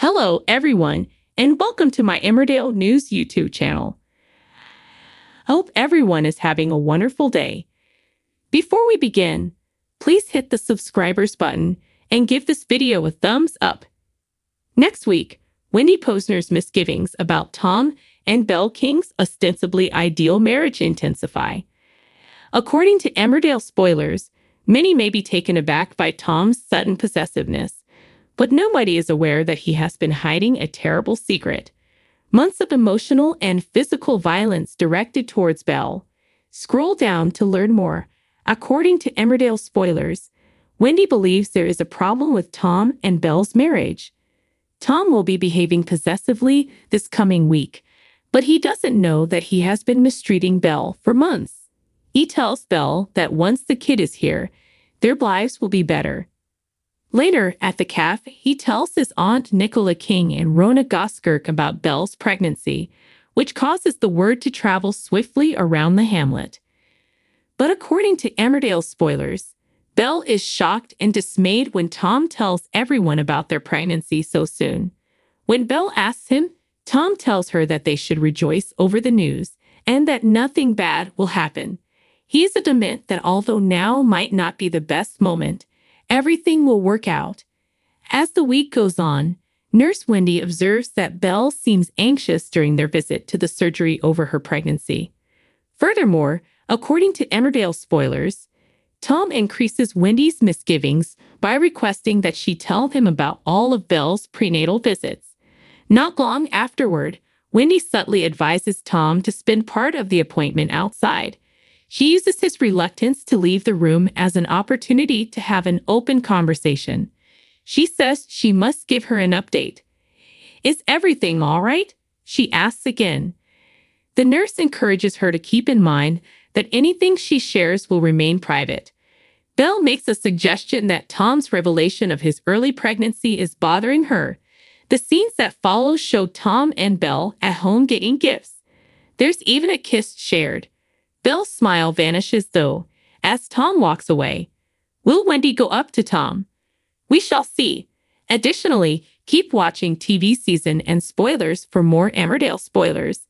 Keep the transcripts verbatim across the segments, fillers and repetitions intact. Hello, everyone, and welcome to my Emmerdale News YouTube channel. I hope everyone is having a wonderful day. Before we begin, please hit the subscribers button and give this video a thumbs up. Next week, Wendy Posner's misgivings about Tom and Belle King's ostensibly ideal marriage intensify. According to Emmerdale spoilers, many may be taken aback by Tom's sudden possessiveness. But nobody is aware that he has been hiding a terrible secret. Months of emotional and physical violence directed towards Belle. Scroll down to learn more. According to Emmerdale spoilers, Wendy believes there is a problem with Tom and Belle's marriage. Tom will be behaving possessively this coming week, but he doesn't know that he has been mistreating Belle for months. He tells Belle that once the kid is here, their lives will be better. Later, at the cafe, he tells his aunt Nicola King and Rona Goskirk about Belle's pregnancy, which causes the word to travel swiftly around the hamlet. But according to Emmerdale spoilers, Belle is shocked and dismayed when Tom tells everyone about their pregnancy so soon. When Belle asks him, Tom tells her that they should rejoice over the news and that nothing bad will happen. He is adamant that although now might not be the best moment, everything will work out. As the week goes on, Nurse Wendy observes that Belle seems anxious during their visit to the surgery over her pregnancy. Furthermore, according to Emmerdale spoilers, Tom increases Wendy's misgivings by requesting that she tell him about all of Belle's prenatal visits. Not long afterward, Wendy subtly advises Tom to spend part of the appointment outside. She uses his reluctance to leave the room as an opportunity to have an open conversation. She says she must give her an update. "Is everything all right?" she asks again. The nurse encourages her to keep in mind that anything she shares will remain private. Belle makes a suggestion that Tom's revelation of his early pregnancy is bothering her. The scenes that follow show Tom and Belle at home getting gifts. There's even a kiss shared. Belle's smile vanishes, though, as Tom walks away. Will Wendy go up to Tom? We shall see. Additionally, keep watching T V season and spoilers for more Emmerdale spoilers.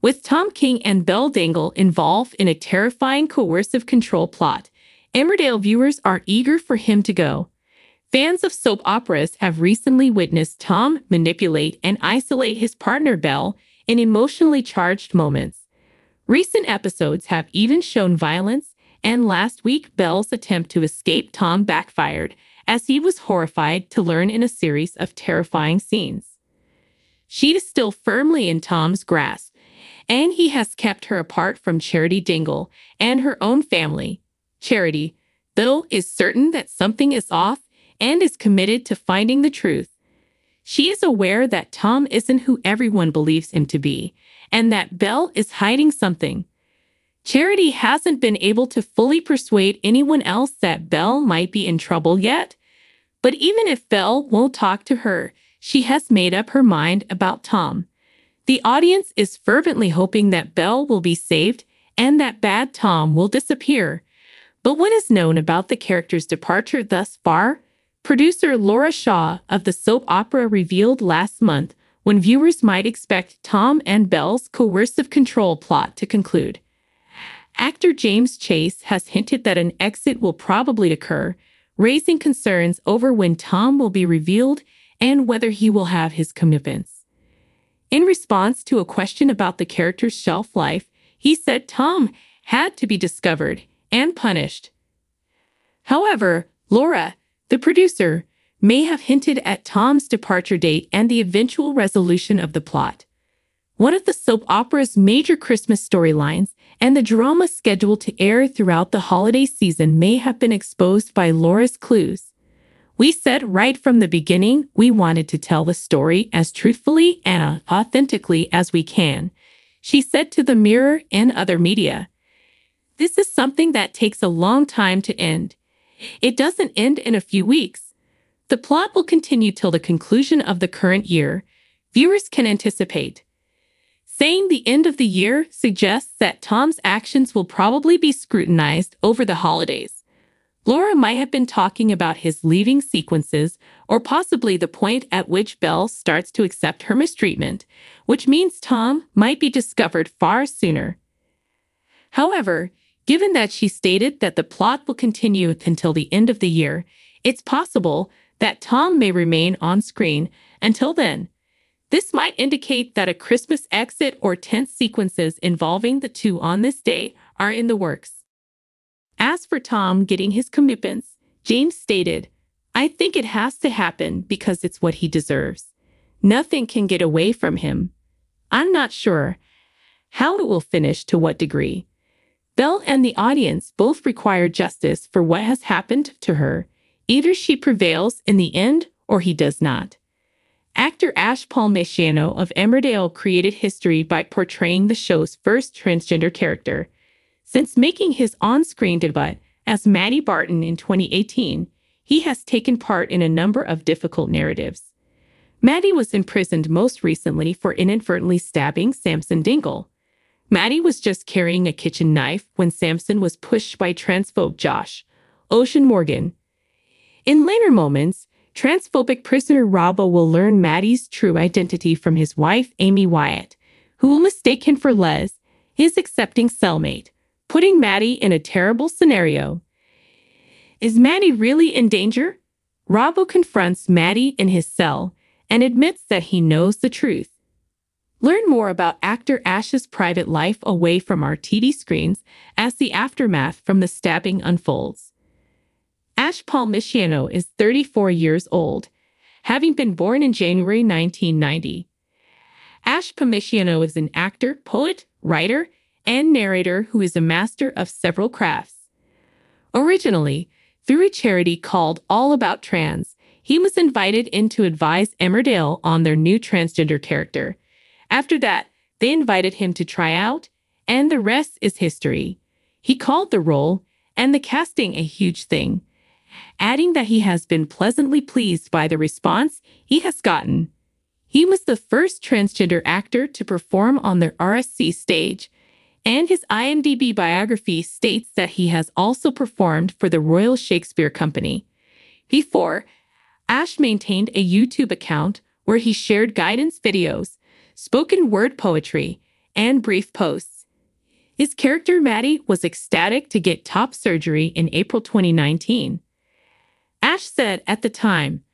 With Tom King and Belle Dingle involved in a terrifying coercive control plot, Emmerdale viewers are eager for him to go. Fans of soap operas have recently witnessed Tom manipulate and isolate his partner Belle in emotionally charged moments. Recent episodes have even shown violence, and last week Belle's attempt to escape Tom backfired, as he was horrified to learn in a series of terrifying scenes. She is still firmly in Tom's grasp, and he has kept her apart from Charity Dingle and her own family. Charity, though, is certain that something is off and is committed to finding the truth. She is aware that Tom isn't who everyone believes him to be, and that Belle is hiding something. Charity hasn't been able to fully persuade anyone else that Belle might be in trouble yet. But even if Belle won't talk to her, she has made up her mind about Tom. The audience is fervently hoping that Belle will be saved and that bad Tom will disappear. But what is known about the character's departure thus far? Producer Laura Shaw of the soap opera revealed last month when viewers might expect Tom and Belle's coercive control plot to conclude. Actor James Chase has hinted that an exit will probably occur, raising concerns over when Tom will be revealed and whether he will have his comeuppance. In response to a question about the character's shelf life, he said Tom had to be discovered and punished. However, Laura, the producer, may have hinted at Tom's departure date and the eventual resolution of the plot. One of the soap opera's major Christmas storylines and the drama scheduled to air throughout the holiday season may have been exposed by Laura's clues. We said right from the beginning we wanted to tell the story as truthfully and authentically as we can, she said to the Mirror and other media. This is something that takes a long time to end. It doesn't end in a few weeks. The plot will continue till the conclusion of the current year, viewers can anticipate. Saying the end of the year suggests that Tom's actions will probably be scrutinized over the holidays. Laura might have been talking about his leaving sequences or possibly the point at which Belle starts to accept her mistreatment, which means Tom might be discovered far sooner. However, given that she stated that the plot will continue until the end of the year, it's possible that Tom may remain on screen until then. This might indicate that a Christmas exit or tense sequences involving the two on this day are in the works. As for Tom getting his comeuppance, James stated, "I think it has to happen because it's what he deserves. Nothing can get away from him. I'm not sure how it will finish, to what degree." Belle and the audience both require justice for what has happened to her. Either she prevails in the end or he does not. Actor Ash Palmisciano of Emmerdale created history by portraying the show's first transgender character. Since making his on-screen debut as Maddie Barton in twenty eighteen, he has taken part in a number of difficult narratives. Maddie was imprisoned most recently for inadvertently stabbing Samson Dingle. Maddie was just carrying a kitchen knife when Samson was pushed by transphobe Josh Ocean Morgan. In later moments, transphobic prisoner Robbo will learn Maddie's true identity from his wife, Amy Wyatt, who will mistake him for Les, his accepting cellmate, putting Maddie in a terrible scenario. Is Maddie really in danger? Robbo confronts Maddie in his cell and admits that he knows the truth. Learn more about actor Ash's private life away from our T V screens as the aftermath from the stabbing unfolds. Ash Palmisciano is thirty-four years old, having been born in January nineteen ninety. Ash Palmisciano is an actor, poet, writer, and narrator who is a master of several crafts. Originally, through a charity called All About Trans, he was invited in to advise Emmerdale on their new transgender character. After that, they invited him to try out, and the rest is history. He called the role and the casting a huge thing, adding that he has been pleasantly pleased by the response he has gotten. He was the first transgender actor to perform on the R S C stage, and his I M D B biography states that he has also performed for the Royal Shakespeare Company. Before, Ash maintained a YouTube account where he shared guidance videos, spoken word poetry, and brief posts. His character Maddie was ecstatic to get top surgery in April twenty nineteen. Ash said at the time,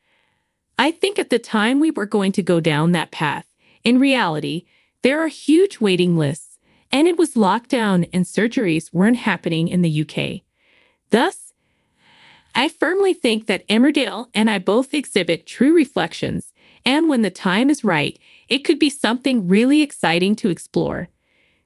"I think at the time we were going to go down that path. In reality, there are huge waiting lists, and it was locked down and surgeries weren't happening in the U K. Thus, I firmly think that Emmerdale and I both exhibit true reflections, and when the time is right, it could be something really exciting to explore."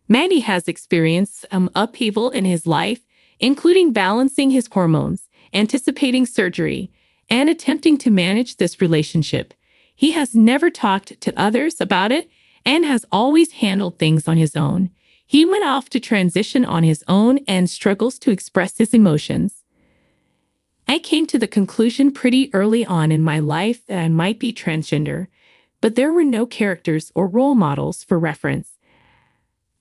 Maddie has experienced some upheaval in his life, including balancing his hormones, anticipating surgery, and attempting to manage this relationship. He has never talked to others about it and has always handled things on his own. He went off to transition on his own and struggles to express his emotions. "I came to the conclusion pretty early on in my life that I might be transgender, but there were no characters or role models for reference,"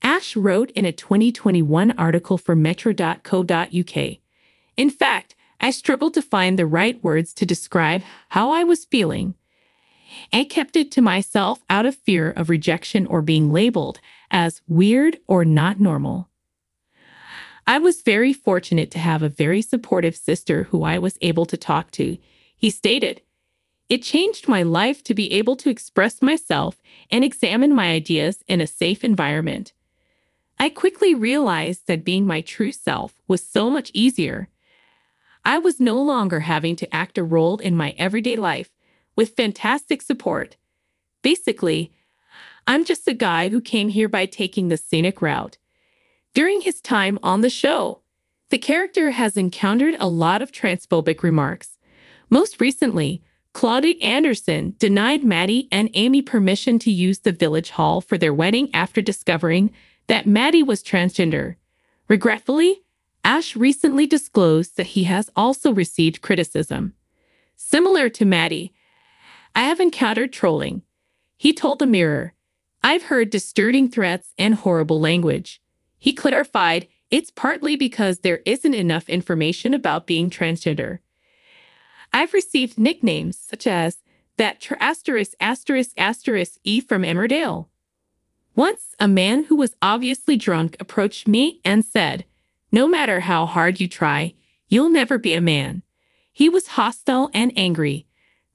Ash wrote in a twenty twenty-one article for metro dot co dot U K. "In fact, I struggled to find the right words to describe how I was feeling. I kept it to myself out of fear of rejection or being labeled as weird or not normal. I was very fortunate to have a very supportive sister who I was able to talk to," he stated. "It changed my life to be able to express myself and examine my ideas in a safe environment. I quickly realized that being my true self was so much easier. I was no longer having to act a role in my everyday life, with fantastic support. Basically, I'm just a guy who came here by taking the scenic route." During his time on the show, the character has encountered a lot of transphobic remarks. Most recently, Claudia Anderson denied Maddie and Amy permission to use the village hall for their wedding after discovering that Maddie was transgender. Regretfully, Ash recently disclosed that he has also received criticism. "Similar to Maddie, I have encountered trolling," he told the Mirror. "I've heard disturbing threats and horrible language." He clarified, it's partly because there isn't enough information about being transgender. I've received nicknames such as that tr- asterisk asterisk asterisk E from Emmerdale. Once, a man who was obviously drunk approached me and said, "No matter how hard you try, you'll never be a man." He was hostile and angry.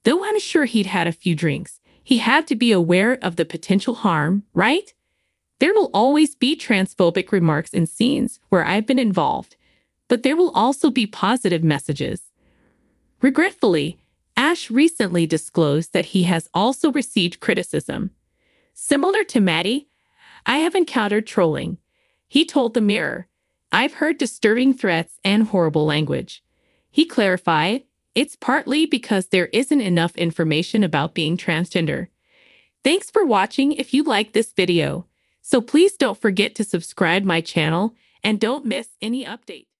Though I'm sure he'd had a few drinks, he had to be aware of the potential harm, right? There will always be transphobic remarks in scenes where I've been involved, but there will also be positive messages. Regretfully, Ash recently disclosed that he has also received criticism. Similar to Maddie, I have encountered trolling. He told the Mirror, "I've heard disturbing threats and horrible language." He clarified, "It's partly because there isn't enough information about being transgender." Thanks for watching. If you like this video, so please don't forget to subscribe my channel and don't miss any updates.